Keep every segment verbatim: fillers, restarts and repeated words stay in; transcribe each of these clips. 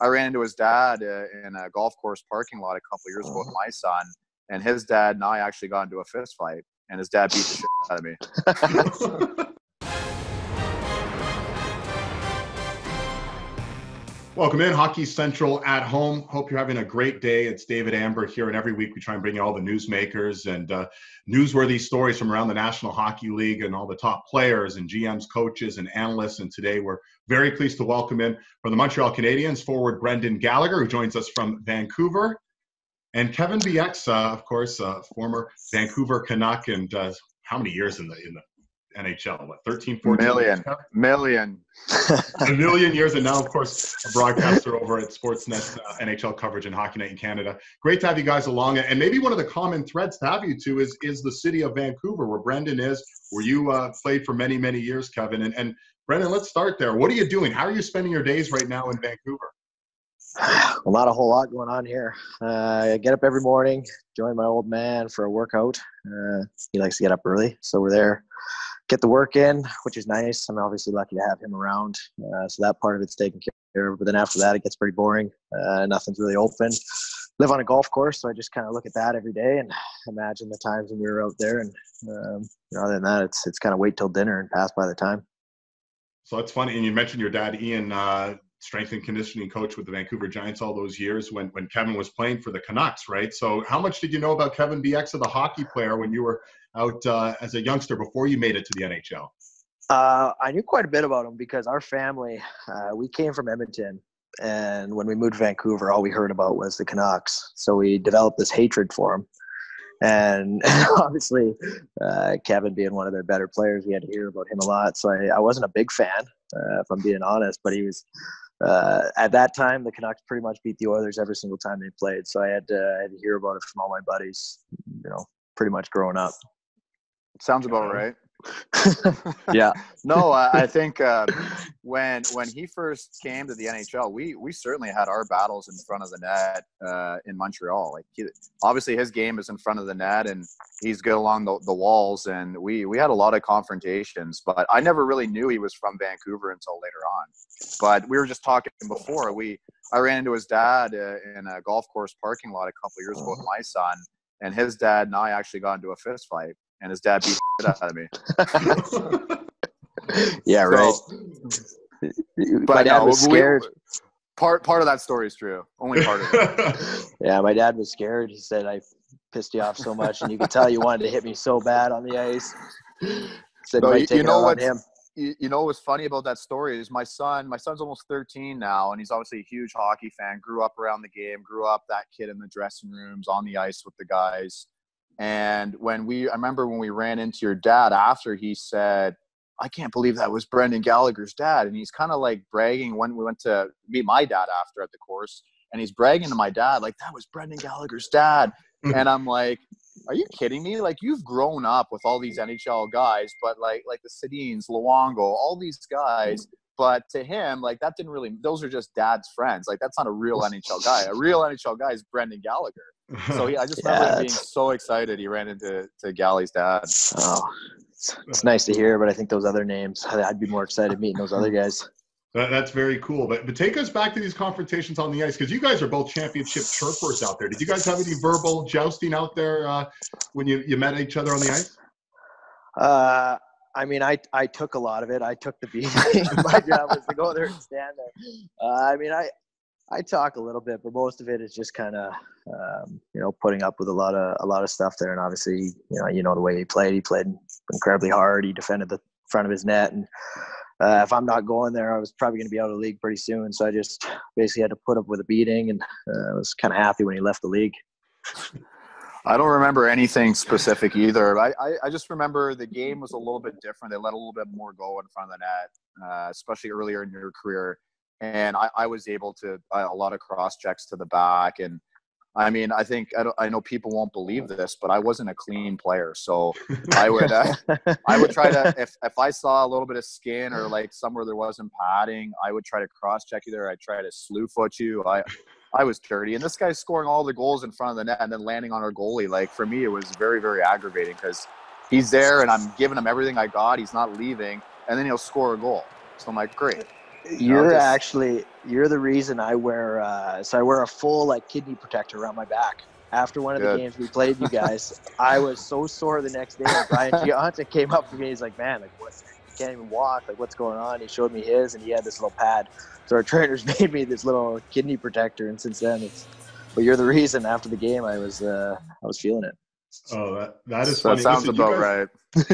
I ran into his dad uh, in a golf course parking lot a couple years ago with my son, and his dad and I actually got into a fist fight, and his dad beat the shit out of me. Welcome in, Hockey Central at Home. Hope you're having a great day. It's David Amber here, and every week we try and bring you all the newsmakers and uh, newsworthy stories from around the National Hockey League and all the top players and G Ms, coaches, and analysts. And today we're very pleased to welcome in from the Montreal Canadiens forward Brendan Gallagher, who joins us from Vancouver, and Kevin Bieksa, of course, uh, former Vancouver Canuck, and uh, how many years in the in the N H L, what, thirteen, fourteen? Million. Million. A million years, and now, of course, a broadcaster over at Sportsnet's uh, N H L coverage and Hockey Night in Canada. Great to have you guys along, and maybe one of the common threads to have you two is is the city of Vancouver, where Brendan is, where you uh, played for many, many years, Kevin. And, and Brendan, let's start there. What are you doing? How are you spending your days right now in Vancouver? Well, not a whole lot going on here. Uh, I get up every morning, join my old man for a workout. Uh, he likes to get up early, so we're there. Get the work in, which is nice. I'm obviously lucky to have him around, uh, so that part of it's taken care of. But then after that, it gets pretty boring. Uh, nothing's really open. Live on a golf course, so I just kind of look at that every day and imagine the times when we were out there. And um, you know, other than that, it's it's kind of wait till dinner and pass by the time. So that's funny. And you mentioned your dad, Ian, uh, strength and conditioning coach with the Vancouver Giants all those years when when Kevin was playing for the Canucks, right? So how much did you know about Kevin Bieksa, the hockey player, when you were out uh, as a youngster before you made it to the N H L? Uh, I knew quite a bit about him because our family, uh, we came from Edmonton. And when we moved to Vancouver, all we heard about was the Canucks. So we developed this hatred for him. And obviously, uh, Kevin being one of their better players, we had to hear about him a lot. So I, I wasn't a big fan, uh, if I'm being honest, but he was... Uh, at that time, the Canucks pretty much beat the Oilers every single time they played. So I had to, uh, I had to hear about it from all my buddies, you know, pretty much growing up. Sounds about right. Yeah. No, I, I think uh, when when he first came to the N H L, we we certainly had our battles in front of the net uh, in Montreal. Like he, obviously, his game is in front of the net, and he's good along the, the walls. And we we had a lot of confrontations. But I never really knew he was from Vancouver until later on. But we were just talking before we. I ran into his dad uh, in a golf course parking lot a couple years ago with my son, and his dad and I actually got into a fist fight. And his dad beat the shit out of me. Yeah, right. So, but my dad no, was scared. We, part part of that story is true. Only part of it. Yeah, my dad was scared. He said, I pissed you off so much, and you could tell you wanted to hit me so bad on the ice. Said, so you, you know what? Him. You, you know what's funny about that story is my son, my son's almost thirteen now, and he's obviously a huge hockey fan, grew up around the game, grew up that kid in the dressing rooms, on the ice with the guys. And when we, I remember when we ran into your dad after, he said, I can't believe that was Brendan Gallagher's dad. And he's kind of like bragging when we went to meet my dad after at the course. And he's bragging to my dad, like, that was Brendan Gallagher's dad. And I'm like, are you kidding me? Like, you've grown up with all these N H L guys, but like, like the Sedins, Luongo, all these guys. But to him, like, that didn't really, those are just dad's friends. Like, that's not a real N H L guy. A real N H L guy is Brendan Gallagher. So yeah, I just remember yeah, being so excited he ran into to Galley's dad. Oh, it's, it's nice to hear, but I think those other names, I'd be more excited meeting those other guys. That, that's very cool. But but take us back to these confrontations on the ice, because you guys are both championship chirpers out there. Did you guys have any verbal jousting out there uh, when you, you met each other on the ice? Uh, I mean, I, I took a lot of it. I took the beat. My job was to go there and stand there. Uh, I mean, I – I talk a little bit, but most of it is just kind of, um, you know, putting up with a lot of a lot of stuff there. And obviously, you know, you know the way he played. He played incredibly hard. He defended the front of his net. And uh, if I'm not going there, I was probably going to be out of the league pretty soon. So I just basically had to put up with a beating. And uh, I was kind of happy when he left the league. I don't remember anything specific either. I, I, I just remember the game was a little bit different. They let a little bit more go in front of the net, uh, especially earlier in your career. And I, I was able to uh, a lot of cross checks to the back. And I mean, I think I, don't, I know people won't believe this, but I wasn't a clean player. So I would uh, I would try to if if I saw a little bit of skin or like somewhere there wasn't padding, I would try to cross check you there. I'd try to slew foot you. I I was dirty. And this guy's scoring all the goals in front of the net and then landing on our goalie. Like for me, it was very very aggravating because he's there and I'm giving him everything I got. He's not leaving, and then he'll score a goal. So I'm like, great. You're no, just, actually you're the reason I wear uh, so I wear a full like kidney protector around my back. After one of Good. the games we played, you guys, I was so sore the next day. And Brian Gianta came up to me. He's like, "Man, like what? You can't even walk. Like what's going on?" He showed me his, and he had this little pad. So our trainers made me this little kidney protector, and since then, it's. But you're the reason. After the game, I was uh, I was feeling it. Oh, that that is funny. That sounds Listen, about you guys,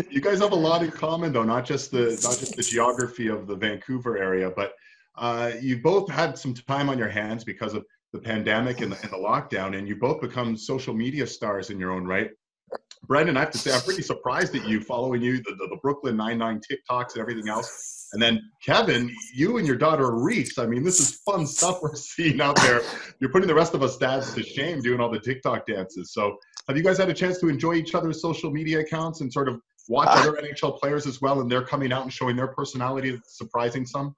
right. You guys have a lot in common, though. Not just the not just the geography of the Vancouver area, but uh, you both had some time on your hands because of the pandemic and the, and the lockdown, and you both become social media stars in your own right. Brendan, I have to say, I'm pretty surprised at you, following you, the, the, the Brooklyn Nine-Nine TikToks and everything else. And then, Kevin, you and your daughter, Reese, I mean, this is fun stuff we're seeing out there. You're putting the rest of us dads to shame doing all the TikTok dances. So have you guys had a chance to enjoy each other's social media accounts and sort of watch uh, other N H L players as well, and they're coming out and showing their personality that's surprising some?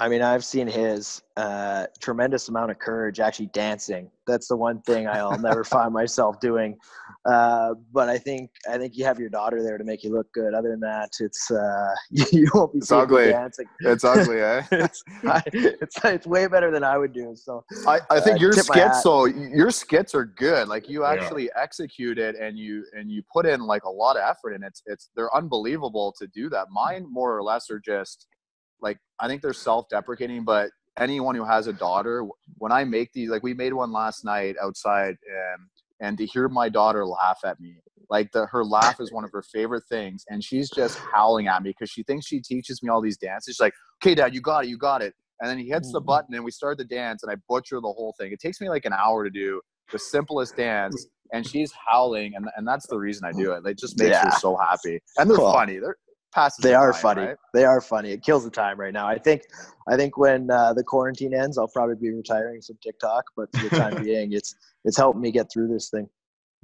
I mean, I've seen his uh, tremendous amount of courage actually dancing. That's the one thing I'll never find myself doing. Uh, but I think I think you have your daughter there to make you look good. Other than that, it's uh, you won't be ugly dancing. It's ugly, eh? it's, I, it's it's way better than I would do. So I, I think uh, your skits, so your skits are good. Like you actually yeah. execute it, and you and you put in like a lot of effort, and it's it's they're unbelievable to do that. Mine more or less are just. Like, I think they're self-deprecating, but anyone who has a daughter, when I make these, like we made one last night outside, and, and to hear my daughter laugh at me, like the, her laugh is one of her favorite things. And she's just howling at me because she thinks she teaches me all these dances. She's like, okay, Dad, you got it. You got it. And then he hits the button and we start the dance and I butcher the whole thing. It takes me like an hour to do the simplest dance. And she's howling. And, and that's the reason I do it. It just makes yeah. her so happy. And they're cool. funny. They're, They are time, funny. Right? They are funny. It kills the time right now. I think I think when uh, the quarantine ends, I'll probably be retiring from TikTok, but for the time being, it's it's helped me get through this thing.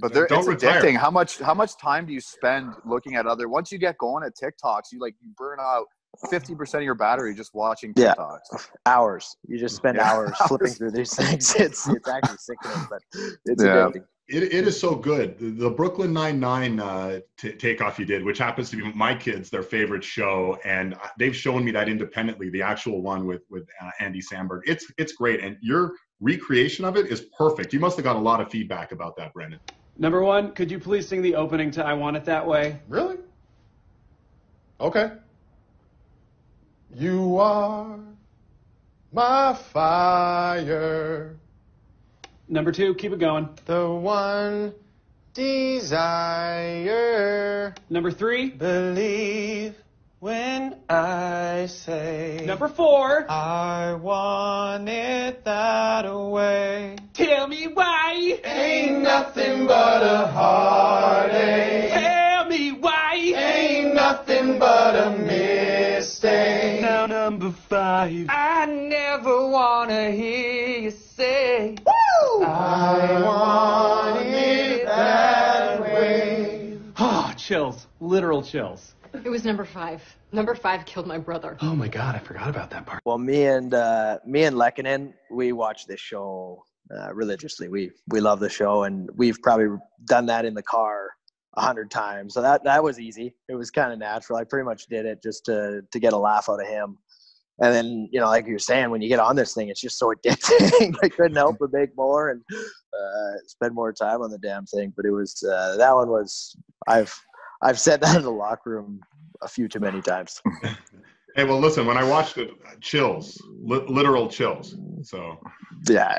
But they're Don't it's retire. addicting. How much how much time do you spend looking at other once you get going at TikToks, you like you burn out fifty percent of your battery just watching TikToks. Yeah. Hours. You just spend yeah. hours flipping through these things. It's it's actually sickening, but it's yeah. addicting. It, it is so good. The, the Brooklyn Nine-Nine uh, t- takeoff you did, which happens to be my kids, their favorite show, and they've shown me that independently, the actual one with, with uh, Andy Sandberg. It's it's great, and your recreation of it is perfect. You must have got a lot of feedback about that, Brendan. Number one, could you please sing the opening to I Want It That Way? Really? Okay. You are my fire. Number two, keep it going. The one desire. Number three. Believe when I say. Number four. I want it that way. Tell me why. Ain't nothing but a heartache. Tell me why. Ain't nothing but a mistake. Now number five. I never want to hear you say. I want it that way. Oh, chills. Literal chills. It was number five. Number five killed my brother. Oh, my God. I forgot about that part. Well, me and uh, me and Lekkonen, we watch this show uh, religiously. We we love the show, and we've probably done that in the car a hundred times. So that, that was easy. It was kind of natural. I pretty much did it just to, to get a laugh out of him. And then, you know, like you were saying, when you get on this thing, it's just so addicting. I couldn't help but make more and uh, spend more time on the damn thing. But it was uh, that one was I've I've said that in the locker room a few too many times. Hey, well, listen, when I watched it, chills, li- literal chills. So yeah.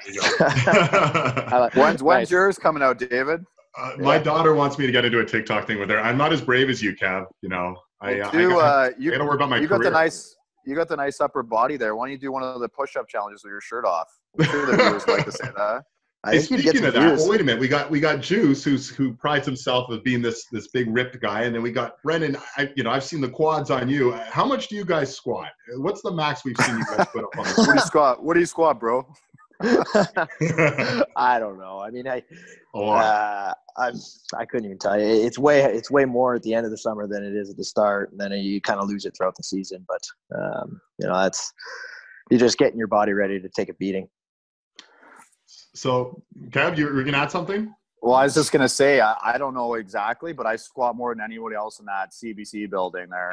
When's when's yours coming out, David? Uh, yeah. My daughter wants me to get into a TikTok thing with her. I'm not as brave as you, Kev. You know, I well, do, I, I, uh, you, I gotta worry about my you career. Got the nice. You got the nice upper body there. Why don't you do one of the push-up challenges with your shirt off? I'm sure the viewers like to say that. I hey, speaking of that, well, wait a minute. We got we got Juice, who's who prides himself of being this this big ripped guy, and then we got Brendan. I, you know, I've seen the quads on you. How much do you guys squat? What's the max we've seen you guys put up on the What do you squat? What do you squat, bro? I don't know. I mean, I uh, I I couldn't even tell you. It's way it's way more at the end of the summer than it is at the start, and then you kind of lose it throughout the season. But um, you know, that's you're just getting your body ready to take a beating. So, Kev, you were gonna add something? Well, I was just going to say, I, I don't know exactly, but I squat more than anybody else in that C B C building there.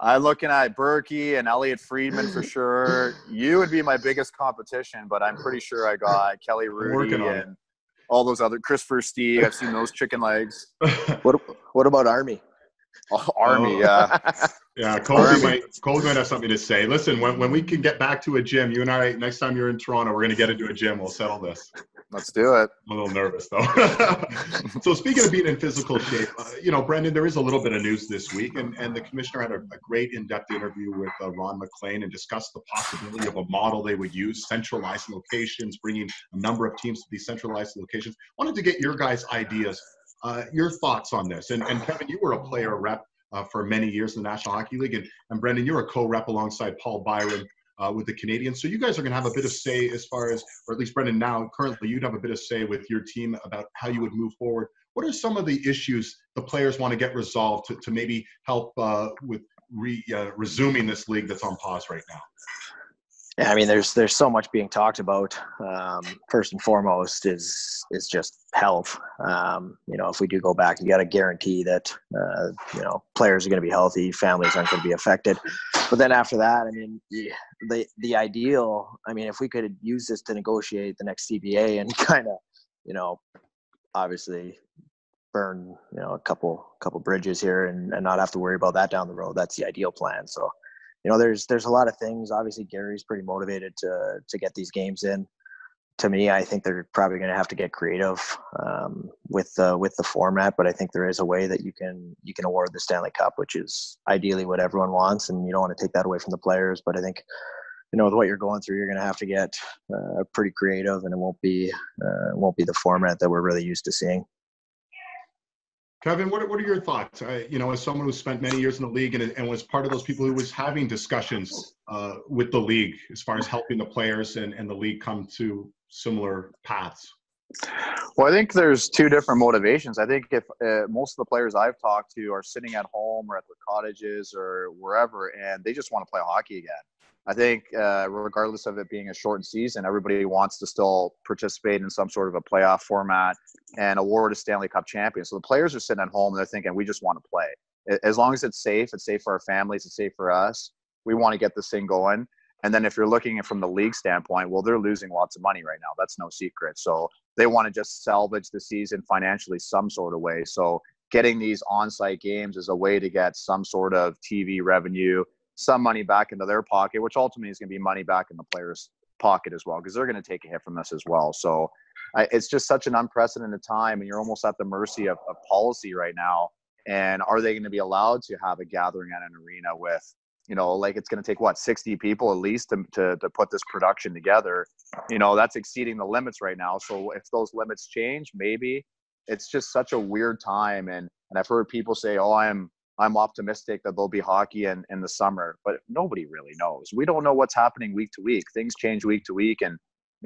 I'm looking at Berkey and Elliot Friedman for sure. You would be my biggest competition, but I'm pretty sure I got Kelly Rudy and it. all those other – Christopher Steve. I've seen those chicken legs. What What about Army? Oh, Army, oh. yeah. Yeah, Colby might, Colby might have something to say. Listen, when, when we can get back to a gym, you and I, next time you're in Toronto, we're going to get into a gym. We'll settle this. Let's do it. I'm a little nervous, though. So speaking of being in physical shape, uh, you know, Brendan, there is a little bit of news this week, and, and the commissioner had a, a great in-depth interview with uh, Ron McLean and discussed the possibility of a model they would use, centralized locations, bringing a number of teams to these centralized locations. Wanted to get your guys' ideas, uh, your thoughts on this. And, and Kevin, you were a player rep uh, for many years in the National Hockey League, and, and Brendan, you're a co-rep alongside Paul Byron Uh, with the Canadiens. So you guys are going to have a bit of say as far as, or at least Brendan now, currently you'd have a bit of say with your team about how you would move forward. What are some of the issues the players want to get resolved to, to maybe help uh, with re, uh, resuming this league that's on pause right now? Yeah, I mean, there's there's so much being talked about. Um, first and foremost is is just health. Um, you know, if we do go back, you got to guarantee that uh, you know players are going to be healthy, families aren't going to be affected. But then after that, I mean, the the ideal. I mean, if we could use this to negotiate the next C B A and kind of, you know, obviously burn you know a couple couple bridges here and, and not have to worry about that down the road. That's the ideal plan. So. You know, there's there's a lot of things. Obviously, Gary's pretty motivated to to get these games in. To me, I think they're probably going to have to get creative um, with the with the format. But I think there is a way that you can you can award the Stanley Cup, which is ideally what everyone wants, and you don't want to take that away from the players. But I think, you know, with what you're going through, you're going to have to get uh, pretty creative, and it won't be uh, it won't be the format that we're really used to seeing. Kevin, what are, what are your thoughts? Uh, you know, as someone who spent many years in the league and, and was part of those people who was having discussions uh, with the league as far as helping the players and, and the league come to similar paths. Well, I think there's two different motivations. I think if uh, most of the players I've talked to are sitting at home or at their cottages or wherever, and they just want to play hockey again. I think uh, regardless of it being a shortened season, everybody wants to still participate in some sort of a playoff format and award a Stanley Cup champion. So the players are sitting at home and they're thinking, we just want to play. As long as it's safe, it's safe for our families, it's safe for us. We want to get this thing going. And then if you're looking from the league standpoint, well, they're losing lots of money right now. That's no secret. So they want to just salvage the season financially some sort of way. So getting these on-site games is a way to get some sort of T V revenue, some money back into their pocket, which ultimately is going to be money back in the players' pocket as well, because they're going to take a hit from this as well. So I, it's just such an unprecedented time, and you're almost at the mercy of, of policy right now. And are they going to be allowed to have a gathering at an arena with, you know, like it's going to take, what, sixty people at least to, to, to put this production together? You know, that's exceeding the limits right now. So if those limits change, maybe. It's just such a weird time. And, and I've heard people say, oh, I'm I'm optimistic that there'll be hockey in, in the summer, but nobody really knows. We don't know what's happening week to week. Things change week to week. And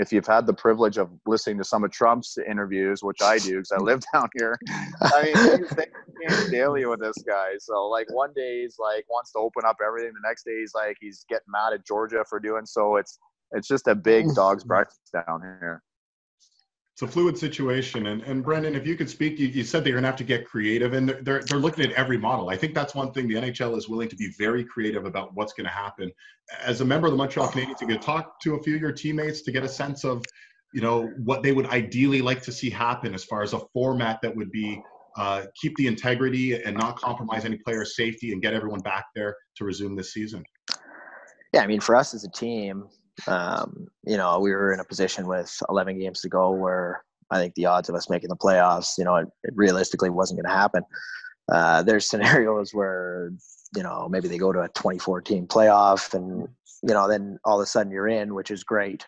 if you've had the privilege of listening to some of Trump's interviews, which I do because I live down here, I mean, things, things change daily with this guy. So like one day he's like wants to open up everything. The next day he's like, he's getting mad at Georgia for doing so. It's, it's just a big dog's breakfast down here. It's a fluid situation. And, and Brendan, if you could speak, you, you said they're going to have to get creative, and they're, they're, they're looking at every model. I think that's one thing the N H L is willing to be very creative about what's going to happen. As a member of the Montreal Canadiens, you could talk to a few of your teammates to get a sense of, you know, what they would ideally like to see happen as far as a format that would be uh, keep the integrity and not compromise any player's safety and get everyone back there to resume this season. Yeah, I mean, for us as a team, Um, you know, we were in a position with eleven games to go where I think the odds of us making the playoffs, you know, it, it realistically wasn't going to happen. Uh, there's scenarios where, you know, maybe they go to a twenty-four team playoff and, you know, then all of a sudden you're in, which is great.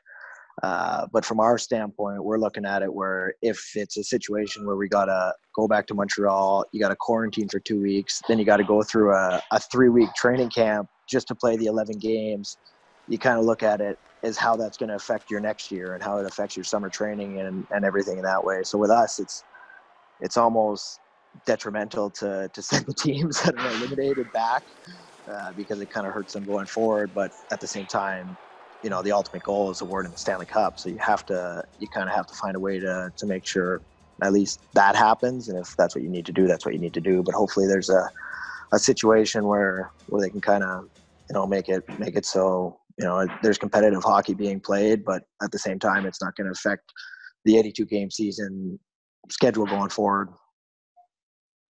Uh, but from our standpoint, we're looking at it where if it's a situation where we got to go back to Montreal, you got to quarantine for two weeks, then you got to go through a, a three-week training camp just to play the eleven games. You kind of look at it as how that's going to affect your next year and how it affects your summer training and, and everything in that way. So with us, it's it's almost detrimental to, to send the teams that are eliminated back uh, because it kind of hurts them going forward. But at the same time, you know, the ultimate goal is the word in the Stanley Cup. So you have to, you kind of have to find a way to, to make sure at least that happens. And if that's what you need to do, that's what you need to do. But hopefully there's a, a situation where, where they can kind of, you know, make it, make it so, you know, there's competitive hockey being played, but at the same time, it's not going to affect the eighty-two game season schedule going forward.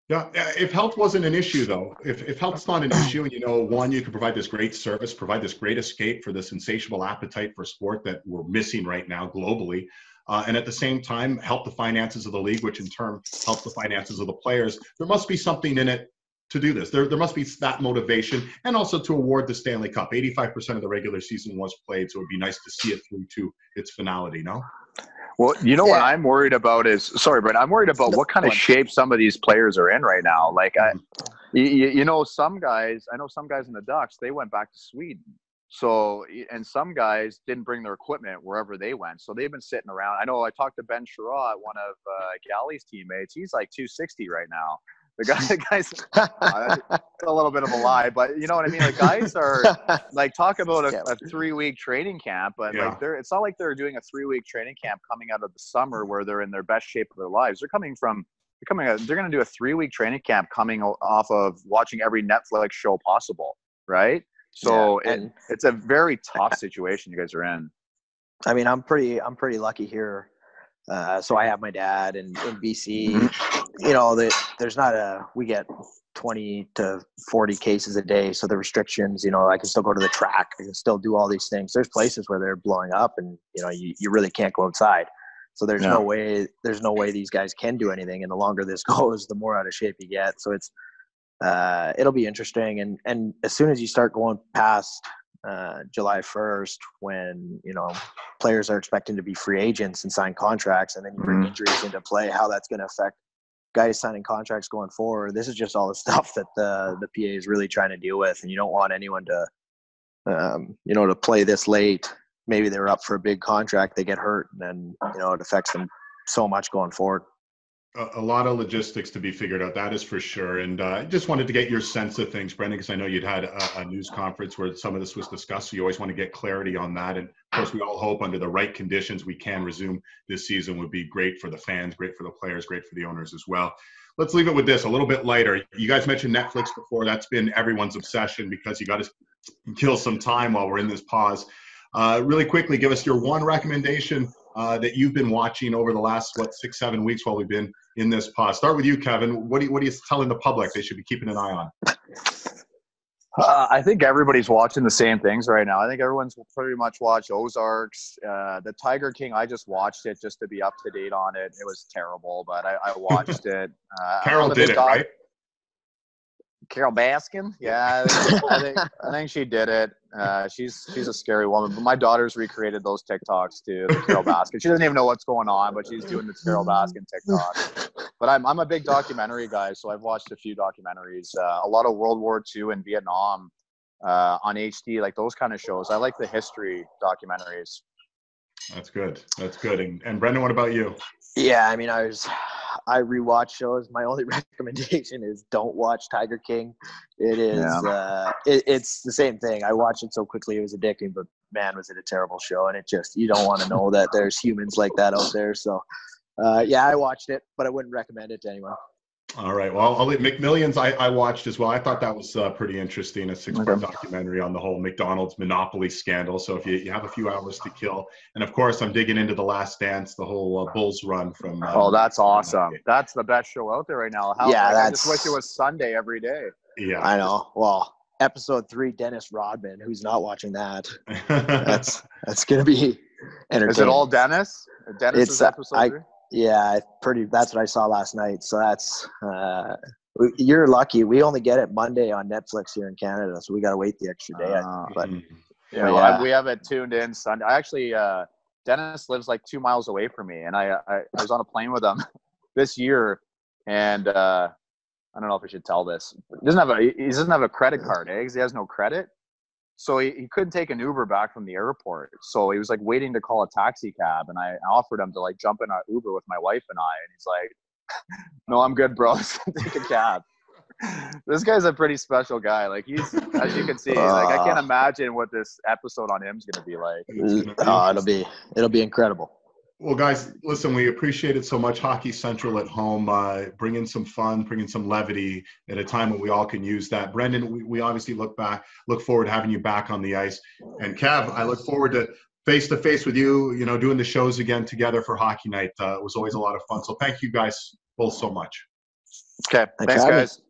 Yeah, if health wasn't an issue, though, if, if health's not an issue, and, you know, one, you can provide this great service, provide this great escape for this insatiable appetite for sport that we're missing right now globally, uh, and at the same time, help the finances of the league, which in turn helps the finances of the players. There must be something in it to do this. There, there must be that motivation, and also to award the Stanley Cup. eighty-five percent of the regular season was played, so it would be nice to see it through to its finality, no? Well, you know what I'm worried about is, sorry, Brent, I'm worried about what kind of shape some of these players are in right now. Like, I, you, you know, some guys, I know some guys in the Ducks, they went back to Sweden. So, and some guys didn't bring their equipment wherever they went. So they've been sitting around. I know I talked to Ben Chira, one of uh, Galley's teammates. He's like two sixty right now. The guys, the guys uh, that's a little bit of a lie, but you know what I mean? The guys are like, talk about a, a three week training camp, but yeah. like they're, it's not like they're doing a three week training camp coming out of the summer where they're in their best shape of their lives. They're coming from, they're coming, out, they're going to do a three week training camp coming off of watching every Netflix show possible. Right. So yeah, and, it, it's a very tough situation you guys are in. I mean, I'm pretty, I'm pretty lucky here. Uh, so I have my dad in, in B C, you know, that there's not a, we get twenty to forty cases a day. So the restrictions, you know, I can still go to the track. I can still do all these things. There's places where they're blowing up and, you know, you, you really can't go outside. So there's no. no way, there's no way these guys can do anything. And the longer this goes, the more out of shape you get. So it's, uh, it'll be interesting. And, and as soon as you start going past, uh, July first, when, you know, players are expecting to be free agents and sign contracts, and then you bring mm-hmm. injuries into play, how that's going to affect guys signing contracts going forward. This is just all the stuff that the, the P A is really trying to deal with. And you don't want anyone to, um, you know, to play this late. Maybe they're up for a big contract, they get hurt, and then, you know, it affects them so much going forward. A lot of logistics to be figured out, that is for sure. And I uh, just wanted to get your sense of things, Brendan, because I know you'd had a, a news conference where some of this was discussed. So you always want to get clarity on that. And of course, we all hope under the right conditions we can resume this season. Would be great for the fans, great for the players, great for the owners as well. Let's leave it with this, a little bit lighter. You guys mentioned Netflix before. That's been everyone's obsession because you got to kill some time while we're in this pause. Uh, really quickly, give us your one recommendation Uh, that you've been watching over the last, what, six, seven weeks while we've been in this pause. Start with you, Kevin. What do you, what are you telling the public they should be keeping an eye on? Uh, I think everybody's watching the same things right now. I think everyone's pretty much watched Ozarks. Uh, the Tiger King, I just watched it just to be up to date on it. It was terrible, but I, I watched it. Uh, Carol did it, dog- right? Carol Baskin, yeah, I think, I think, I think she did it. Uh, she's she's a scary woman. But my daughter's recreated those TikToks too. The Carol Baskin. She doesn't even know what's going on, but she's doing the Carol Baskin TikTok. But I'm I'm a big documentary guy, so I've watched a few documentaries. Uh, a lot of World War Two and Vietnam uh, on H D, like those kind of shows. I like the history documentaries. That's good. That's good. And, and Brendan, what about you? Yeah, I mean, I was. I rewatch shows. My only recommendation is don't watch Tiger King. It is, yeah. uh, it, it's the same thing. I watched it so quickly. It was addicting, but man, was it a terrible show. And it just, you don't want to know that there's humans like that out there. So uh, yeah, I watched it, but I wouldn't recommend it to anyone. All right. Well, I'll leave. McMillions I, I watched as well. I thought that was uh, pretty interesting, a six-part okay. documentary on the whole McDonald's monopoly scandal. So if you, you have a few hours to kill. And, of course, I'm digging into The Last Dance, the whole uh, Bulls run from uh, – Oh, that's awesome. That's the best show out there right now. How, yeah, like, that's – I just wish it was Sunday every day. Yeah. I know. Well, episode three, Dennis Rodman. Who's not watching that? that's that's going to be entertaining. Is it all Dennis? Dennis is episode uh, I, three? Yeah, pretty. That's what I saw last night. So that's uh, you're lucky. We only get it Monday on Netflix here in Canada, so we got to wait the extra day. Uh, but yeah, but well, yeah. I, we have it tuned in Sunday. I actually, uh, Dennis lives like two miles away from me, and I I, I was on a plane with him this year, and uh, I don't know if I should tell this. He doesn't have a he doesn't have a credit card, eh? Because he has no credit, so he, he couldn't take an Uber back from the airport. So he was like waiting to call a taxi cab, and I offered him to like jump in an Uber with my wife and I, and he's like, "No, I'm good, bro. Take a cab." This guy's a pretty special guy. Like, he's, as you can see, uh, like, I can't imagine what this episode on him is going to be like. Uh, it'll be, it'll be incredible. Well, guys, listen, we appreciate it so much. Hockey Central at home, uh, bringing some fun, bringing some levity at a time when we all can use that. Brendan, we, we obviously look back, look forward to having you back on the ice. And Kev, I look forward to face-to-face with you, you know, doing the shows again together for Hockey Night. Uh, it was always a lot of fun. So thank you guys both so much. Okay. Thanks, guys.